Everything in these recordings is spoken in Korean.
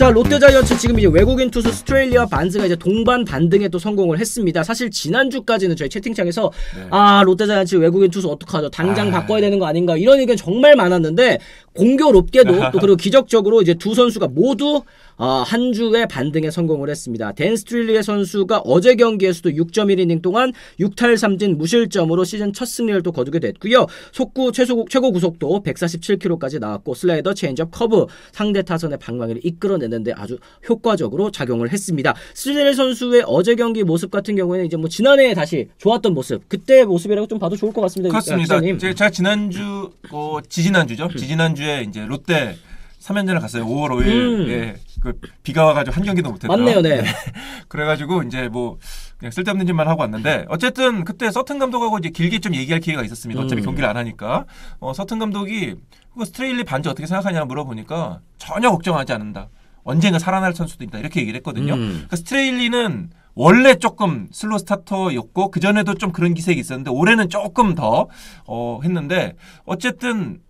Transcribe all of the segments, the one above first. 자, 롯데자이언츠 지금 이제 외국인 투수 스트레일리와 반즈가 이제 동반 반등에 또 성공을 했습니다. 사실 지난주까지는 저희 채팅창에서 네. 아, 롯데자이언츠 외국인 투수 어떡하죠? 당장 바꿔야 되는 거 아닌가? 이런 의견 정말 많았는데 공교롭게도 또 그리고 기적적으로 이제 두 선수가 모두 한 주의 반등에 성공을 했습니다. 댄 스트릴리의 선수가 어제 경기에서도 6.1이닝 동안 6탈 3진 무실점으로 시즌 첫 승리를 또 거두게 됐고요. 속구 최고 구속도 147km까지 나왔고 슬라이더, 체인지업, 커브 상대 타선의 방망이를 이끌어내는데 아주 효과적으로 작용을 했습니다. 스트릴리 선수의 어제 경기 모습 같은 경우에는 이제 뭐 지난해에 다시 좋았던 모습, 그때의 모습이라고 좀 봐도 좋을 것 같습니다. 그렇습니다. 제가 지난주, 지지난주죠. 지지난주에 이제 롯데 3연전을 갔어요. 5월 5일. 예. 그 비가 와가지고 한 경기도 못했다. 맞네요, 네. 그래가지고 이제 뭐 그냥 쓸데없는 짓만 하고 왔는데 어쨌든 그때 서튼 감독하고 이제 길게 좀 얘기할 기회가 있었습니다. 어차피 경기를 안 하니까 서튼 감독이 그 스트레일리 반지 어떻게 생각하냐 물어보니까 전혀 걱정하지 않는다. 언젠가 살아날 선수도 있다. 이렇게 얘기를 했거든요. 그러니까 스트레일리는 원래 조금 슬로 스타터였고 그 전에도 좀 그런 기색이 있었는데 올해는 조금 더 했는데 어쨌든.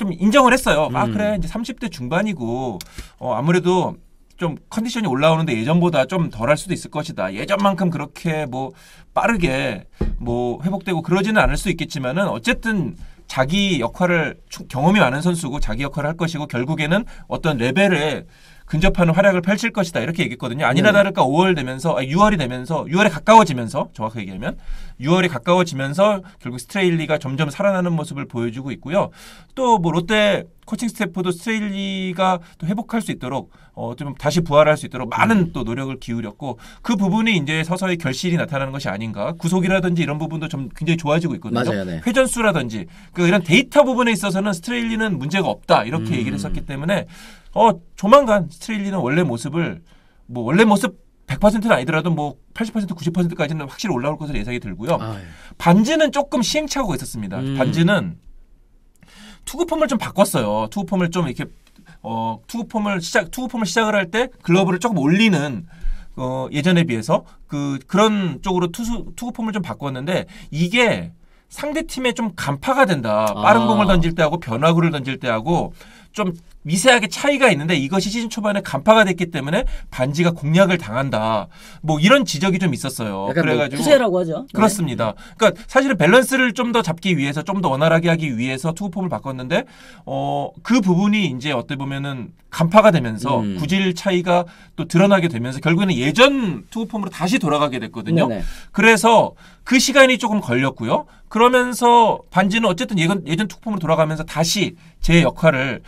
좀 인정을 했어요. 아 그래 이제 30대 중반이고 아무래도 좀 컨디션이 올라오는데 예전보다 좀 덜할 수도 있을 것이다. 예전만큼 그렇게 뭐 빠르게 뭐 회복되고 그러지는 않을 수 있겠지만은 어쨌든 자기 역할을 경험이 많은 선수고 자기 역할을 할 것이고 결국에는 어떤 레벨에 근접하는 활약을 펼칠 것이다. 이렇게 얘기했거든요. 아니나 다를까 6월이 되면서 6월에 가까워지면서 정확하게 얘기하면 6월이 가까워지면서 결국 스트레일리가 점점 살아나는 모습을 보여주고 있고요. 또 뭐 롯데 코칭 스태프도 스트레일리가 또 회복할 수 있도록 좀 다시 부활할 수 있도록 많은 또 노력을 기울였고 그 부분이 이제 서서히 결실이 나타나는 것이 아닌가. 구속이라든지 이런 부분도 좀 굉장히 좋아지고 있거든요. 맞아요, 네. 회전수라든지 그러니까 이런 데이터 부분에 있어서는 스트레일리는 문제가 없다. 이렇게 얘기를 했었기 때문에 조만간 스트레일리는 원래 모습을 뭐 원래 모습 100%는 아니더라도 뭐 80%, 90%까지는 확실히 올라올 것으로 예상이 들고요. 예. 반지는 조금 시행착오가 있었습니다. 반지는 투구폼을 좀 바꿨어요. 투구폼을 좀 이렇게 투구폼을 시작을 할 때 글러브를 조금 올리는 예전에 비해서 그런 쪽으로 투구폼을 좀 바꿨는데 이게 상대 팀에 좀 간파가 된다. 빠른 공을 던질 때하고 변화구를 던질 때하고 좀 미세하게 차이가 있는데 이것이 시즌 초반에 간파가 됐기 때문에 반지가 공략을 당한다. 뭐 이런 지적이 좀 있었어요. 그래가지고 투세라고 하죠. 그렇습니다. 네. 그러니까 사실은 밸런스를 좀 더 잡기 위해서 좀 더 원활하게 하기 위해서 투구폼을 바꿨는데 그 부분이 이제 어떻게 보면은 간파가 되면서 구질 차이가 또 드러나게 되면서 결국에는 예전 투구폼으로 다시 돌아가게 됐거든요. 네네. 그래서 그 시간이 조금 걸렸고요. 그러면서 반지는 어쨌든 예전 투구폼으로 돌아가면서 다시 제 역할을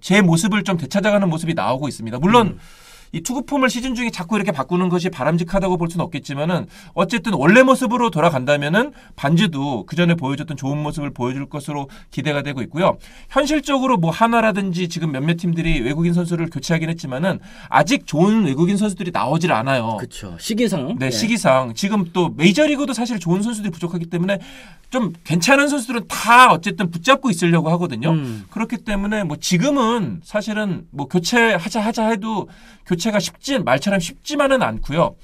제 모습을 좀 되찾아가는 모습이 나오고 있습니다. 물론 이 투구폼을 시즌 중에 자꾸 이렇게 바꾸는 것이 바람직하다고 볼 수는 없겠지만은 어쨌든 원래 모습으로 돌아간다면은 반지도 그 전에 보여줬던 좋은 모습을 보여줄 것으로 기대가 되고 있고요. 현실적으로 뭐 하나라든지 지금 몇몇 팀들이 외국인 선수를 교체하긴 했지만은 아직 좋은 외국인 선수들이 나오질 않아요. 그렇죠. 시기상. 네, 시기상. 지금 또 메이저리그도 사실 좋은 선수들이 부족하기 때문에 좀 괜찮은 선수들은 다 어쨌든 붙잡고 있으려고 하거든요. 그렇기 때문에 뭐 지금은 사실은 뭐 교체하자 해도 교체가 말처럼 쉽지만은 않고요.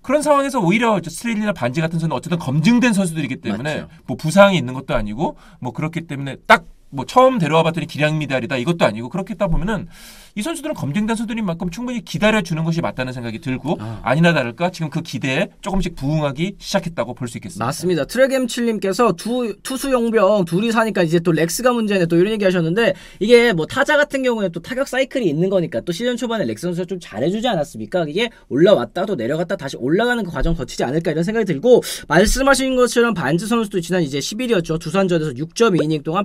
그런 상황에서 오히려 스트레일리나 반지 같은 선수는 어쨌든 검증된 선수들이기 때문에 맞죠. 뭐 부상이 있는 것도 아니고 뭐 그렇기 때문에 딱 뭐 처음 데려와 봤더니 기량미달이다 이것도 아니고 그렇게 했다 보면은 이 선수들은 검증된 선수들인 만큼 충분히 기다려주는 것이 맞다는 생각이 들고 아니나 다를까 지금 그 기대에 조금씩 부응하기 시작했다고 볼 수 있겠습니다. 맞습니다. 트랙엠칠님께서 투수 용병 둘이 사니까 이제 또 렉스가 문제네 또 이런 얘기 하셨는데 이게 뭐 타자 같은 경우에 또 타격 사이클이 있는 거니까 또 시즌 초반에 렉스 선수가 좀 잘해주지 않았습니까? 이게 올라왔다 또 내려갔다 다시 올라가는 그 과정 거치지 않을까 이런 생각이 들고 말씀하신 것처럼 반지 선수도 지난 이제 10일이었죠. 두산전에서 6.2이닝 동안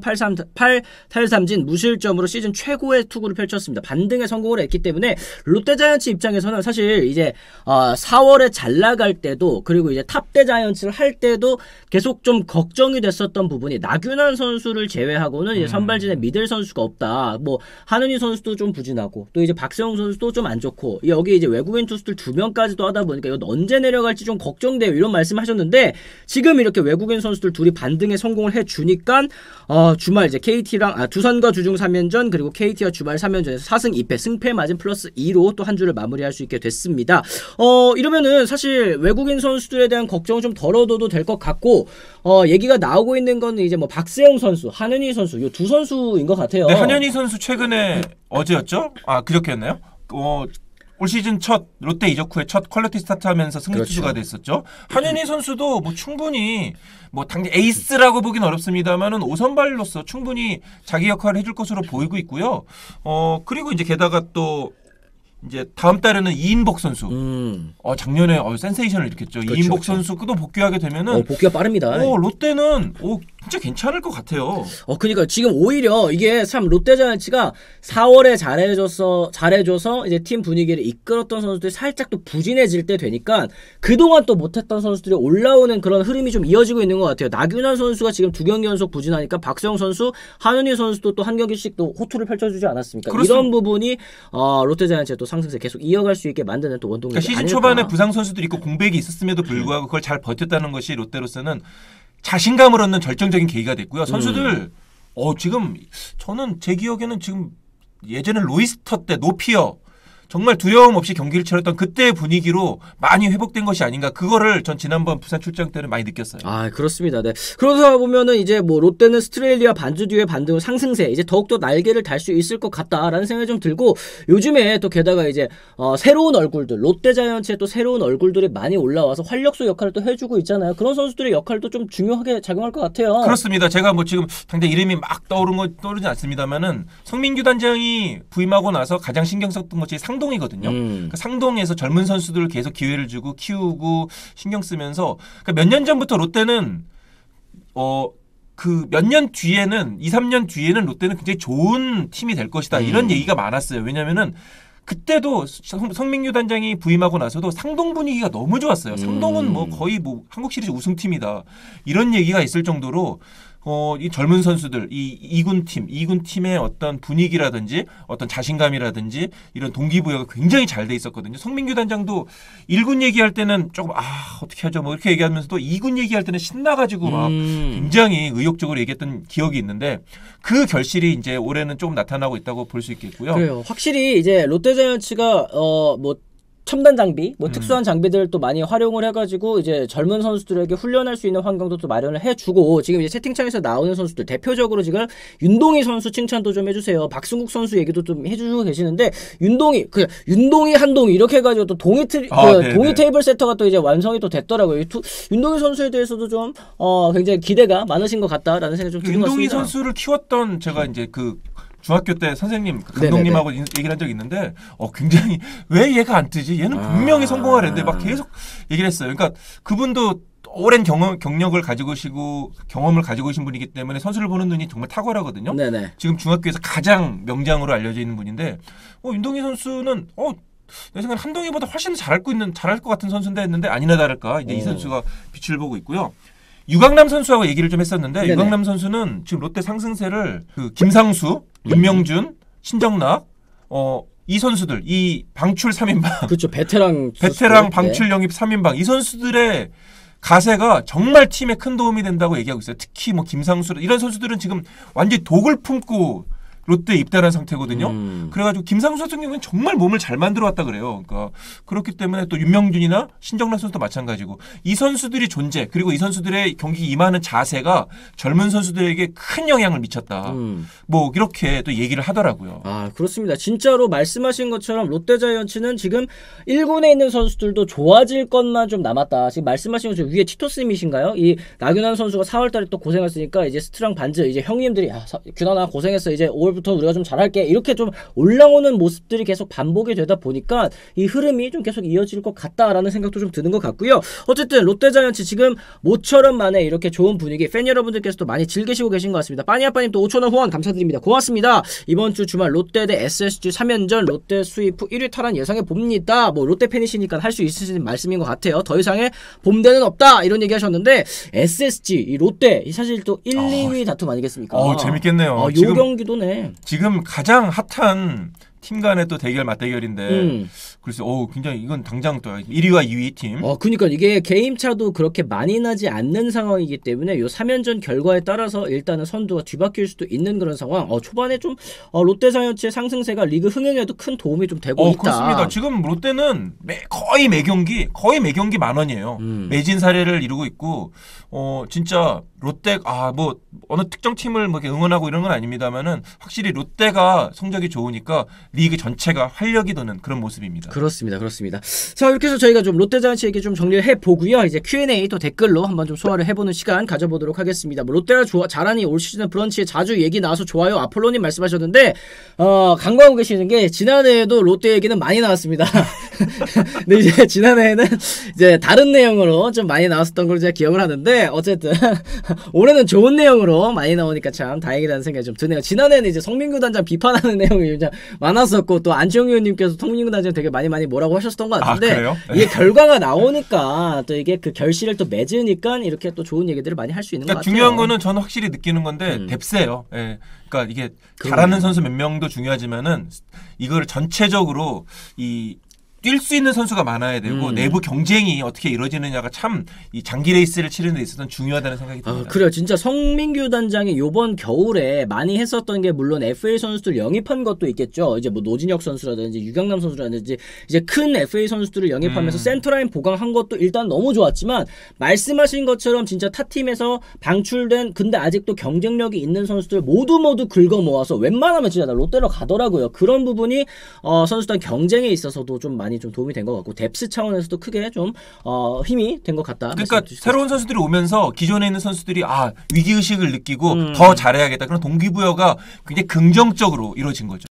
8탈삼진 무실점으로 시즌 최고의 투구를 펼쳤습니다. 반등에 성공을 했기 때문에 롯데자이언츠 입장에서는 사실 이제 4월에 잘 나갈 때도 그리고 이제 탑대자이언츠를 할 때도 계속 좀 걱정이 됐었던 부분이 나균환 선수를 제외하고는 이제 선발진에 믿을 선수가 없다. 뭐 한은희 선수도 좀 부진하고 또 이제 박세웅 선수도 좀 안 좋고 여기 이제 외국인 투수들 2명까지도 하다 보니까 이건 언제 내려갈지 좀 걱정돼요. 이런 말씀하셨는데 지금 이렇게 외국인 선수들 둘이 반등에 성공을 해주니까 주말 이제 KT랑 두산과 주중 3연전 그리고 KT와 주말 3연전에서 4승 2패 승패 마진 플러스 2로 또 한 주를 마무리할 수 있게 됐습니다. 이러면은 사실 외국인 선수들에 대한 걱정을 좀 덜어둬도 될 것 같고 얘기가 나오고 있는 건 이제 뭐 박세웅 선수, 한현희 선수 이 두 선수인 것 같아요. 네, 한현희 선수 최근에 어제였죠? 그저께였나요? 올 시즌 첫 롯데 이적 후에 첫 퀄리티 스타트하면서 승리 그렇죠. 투수가 됐었죠. 한현희 선수도 뭐 충분히 뭐 당장 에이스라고 보긴 어렵습니다만은 5선발로서 충분히 자기 역할을 해줄 것으로 보이고 있고요. 그리고 이제 게다가 또 이제 다음 달에는 이인복 선수. 작년에 센세이션을 일으켰죠. 그렇죠, 이인복 그렇죠. 선수도 복귀하게 되면은 복귀가 빠릅니다. 롯데는 진짜 괜찮을 것 같아요. 그러니까 지금 오히려 이게 참 롯데자이언츠가 4월에 잘해줘서 이제 팀 분위기를 이끌었던 선수들이 살짝 또 부진해질 때 되니까 그동안 또 못했던 선수들이 올라오는 그런 흐름이 좀 이어지고 있는 것 같아요. 나균환 선수가 지금 2경기 연속 부진하니까 박세웅 선수, 한은희 선수도 또 한 경기씩 또 호투를 펼쳐주지 않았습니까? 그렇습니다. 이런 부분이 롯데자이언츠의 또 상승세 계속 이어갈 수 있게 만드는 또 원동력이 아닐까. 시즌 초반에 부상 선수들이 있고 공백이 있었음에도 불구하고 그걸 잘 버텼다는 것이 롯데로서는 자신감을 얻는 절정적인 계기가 됐고요. 선수들 지금 저는 제 기억에는 지금 예전에 로이스터 때 노피어 정말 두려움 없이 경기를 치렀던 그때의 분위기로 많이 회복된 것이 아닌가. 그거를 전 지난번 부산 출장 때는 많이 느꼈어요. 아 그렇습니다. 네. 그러다 보면은 이제 뭐 롯데는 스트레일리와 반주 뒤에 반등으로 상승세 이제 더욱더 날개를 달 수 있을 것 같다라는 생각이 좀 들고 요즘에 또 게다가 이제 새로운 얼굴들 롯데자이언츠의 또 새로운 얼굴들이 많이 올라와서 활력소 역할을 또 해주고 있잖아요. 그런 선수들의 역할도 좀 중요하게 작용할 것 같아요. 그렇습니다. 제가 뭐 지금 당장 이름이 막 떠오르지 않습니다만은 성민규 단장이 부임하고 나서 가장 신경 썼던 것이 상동이거든요. 그러니까 상동에서 젊은 선수들을 계속 기회를 주고 키우고 신경 쓰면서 그러니까 몇 년 전부터 롯데는 그 몇 년 뒤에는 2, 3년 뒤에는 롯데는 굉장히 좋은 팀이 될 것이다. 이런 얘기가 많았어요. 왜냐면은 그때도 성민규 단장이 부임하고 나서도 상동 분위기가 너무 좋았어요. 상동은 뭐 거의 뭐 한국 시리즈 우승팀이다. 이런 얘기가 있을 정도로 이 젊은 선수들, 이 2군팀의 어떤 분위기라든지 어떤 자신감이라든지 이런 동기부여가 굉장히 잘 돼 있었거든요. 성민규 단장도 1군 얘기할 때는 조금 어떻게 하죠? 뭐 이렇게 얘기하면서도 2군 얘기할 때는 신나가지고 막 굉장히 의욕적으로 얘기했던 기억이 있는데 그 결실이 이제 올해는 조금 나타나고 있다고 볼 수 있겠고요. 그래요. 확실히 이제 롯데자이언츠가 첨단 장비, 뭐 특수한 장비들을 또 많이 활용을 해가지고 이제 젊은 선수들에게 훈련할 수 있는 환경도 또 마련을 해주고 지금 이제 채팅창에서 나오는 선수들 대표적으로 지금 윤동희 선수 칭찬도 좀 해주세요. 박승국 선수 얘기도 좀 해주고 계시는데 윤동희 한동희 이렇게 해가지고 또 동희 테이블 세터가 또 이제 완성이 또 됐더라고요. 윤동희 선수에 대해서도 좀 굉장히 기대가 많으신 것 같다라는 생각이 좀 드는 것 같습니다. 윤동희 선수를 키웠던 제가 이제 그 중학교 때 선생님, 감독님하고 네네네. 얘기를 한 적이 있는데 굉장히 왜 얘가 안 뜨지? 얘는 분명히 성공을 했는데 막 계속 얘기를 했어요. 그러니까 그분도 오랜 경력을 가지고 오시고 경험을 가지고 오신 분이기 때문에 선수를 보는 눈이 정말 탁월하거든요. 네네. 지금 중학교에서 가장 명장으로 알려져 있는 분인데 윤동희 선수는 내 생각엔 한동희보다 훨씬 잘할 것 같은 선수인데 했는데 아니나 다를까 이제 이 선수가 빛을 보고 있고요. 유강남 선수하고 얘기를 좀 했었는데 네네. 유강남 선수는 지금 롯데 상승세를 그 김상수, 윤명준, 신정락 이 선수들 이 방출 3인방 그렇죠. 베테랑 방출 영입 3인방 이 선수들의 가세가 정말 팀에 큰 도움이 된다고 얘기하고 있어요. 특히 뭐 김상수 이런 선수들은 지금 완전히 독을 품고 롯데에 입단한 상태거든요. 그래가지고 김상수 같은 경우는 정말 몸을 잘 만들어 왔다 그래요. 그러니까 그렇기 때문에 또 윤명준이나 신정락 선수도 마찬가지고 이 선수들이 존재 그리고 이 선수들의 경기 임하는 자세가 젊은 선수들에게 큰 영향을 미쳤다. 뭐 이렇게 또 얘기를 하더라고요. 아 그렇습니다. 진짜로 말씀하신 것처럼 롯데자이언츠는 지금 1군에 있는 선수들도 좋아질 것만 좀 남았다. 지금 말씀하신 것처럼 위에 티토스님이신가요? 이 나균환 선수가 4월달에 또 고생했으니까 이제 스트랑 반즈 이제 형님들이 규환아 고생했어 이제 5월 부터 우리가 좀 잘할게 이렇게 좀 올라오는 모습들이 계속 반복이 되다 보니까 이 흐름이 좀 계속 이어질 것 같다라는 생각도 좀 드는 것 같고요. 어쨌든 롯데자이언츠 지금 모처럼 만에 이렇게 좋은 분위기 팬 여러분들께서도 많이 즐기시고 계신 것 같습니다. 빠니아빠님 또 5,000원 후원 감사드립니다. 고맙습니다. 이번 주 주말 롯데 대 SSG 3연전 롯데 수입 후 1위 탈환 예상해 봅니다. 뭐 롯데 팬이시니까 할 수 있으신 말씀인 것 같아요. 더 이상의 봄대는 없다 이런 얘기 하셨는데 SSG 이 롯데 이 사실 또 1, 2위 다툼 아니겠습니까? 재밌겠네요. 요 경기도네. 지금 가장 핫한 팀 간의 또 맞대결인데 글쎄 굉장히 이건 당장 또 1위와 2위 팀. 그러니까 이게 게임차도 그렇게 많이 나지 않는 상황이기 때문에 요 3연전 결과에 따라서 일단은 선두가 뒤바뀔 수도 있는 그런 상황. 초반에 좀 롯데자이언츠의 상승세가 리그 흥행에도 큰 도움이 좀 되고 있다. 그렇습니다. 지금 롯데는 거의 매경기 만원이에요. 매진 사례를 이루고 있고 진짜 롯데 뭐 어느 특정 팀을 뭐 응원하고 이런 건 아닙니다만은 확실히 롯데가 성적이 좋으니까 리그 전체가 활력이 도는 그런 모습입니다. 그렇습니다. 그렇습니다. 자, 이렇게 해서 저희가 좀 롯데자이언츠 얘기 좀 정리를 해보고요. 이제 Q&A 또 댓글로 한번 좀 소화를 해보는 시간 가져보도록 하겠습니다. 뭐 롯데가 잘하니 올 시즌 브런치에 자주 얘기 나와서 좋아요. 아폴로님 말씀하셨는데 강구하고 계시는 게 지난해에도 롯데 얘기는 많이 나왔습니다. 근데 이제 지난해에는 이제 다른 내용으로 좀 많이 나왔었던 걸 제가 기억을 하는데 어쨌든 올해는 좋은 내용으로 많이 나오니까 참 다행이라는 생각이 좀 드네요. 지난해는 이제 성민규 단장 비판하는 내용이 그냥 많았었고 또 안치홍 의원님께서 성민규 단장 되게 많이 뭐라고 하셨던 것 같은데 네. 이게 결과가 나오니까 또 이게 그 결실을 또 맺으니까 이렇게 또 좋은 얘기들을 많이 할 수 있는 것 같아요. 중요한 거는 저는 확실히 느끼는 건데 뎁세요. 예. 그러니까 이게 잘하는 선수 몇 명도 중요하지만은 이걸 전체적으로 이 뛸 수 있는 선수가 많아야 되고 내부 경쟁이 어떻게 이루어지느냐가 참 이 장기 레이스를 치르는 데 있어서는 중요하다는 생각이 듭니다. 그래요. 진짜 성민규 단장이 요번 겨울에 많이 했었던 게 물론 FA 선수들 영입한 것도 있겠죠. 이제 뭐 노진혁 선수라든지 유강남 선수라든지 이제 큰 FA 선수들을 영입하면서 센터라인 보강한 것도 일단 너무 좋았지만 말씀하신 것처럼 진짜 타팀에서 방출된 근데 아직도 경쟁력이 있는 선수들 모두 긁어모아서 웬만하면 진짜 다 롯데로 가더라고요. 그런 부분이 선수단 경쟁에 있어서도 좀 많이 좀 도움이 된 것 같고 뎁스 차원에서도 크게 좀 힘이 된 것 같다. 그러니까 새로운 선수들이 오면서 기존에 있는 선수들이 위기의식을 느끼고 더 잘해야겠다. 그런 동기부여가 굉장히 긍정적으로 이루어진 거죠.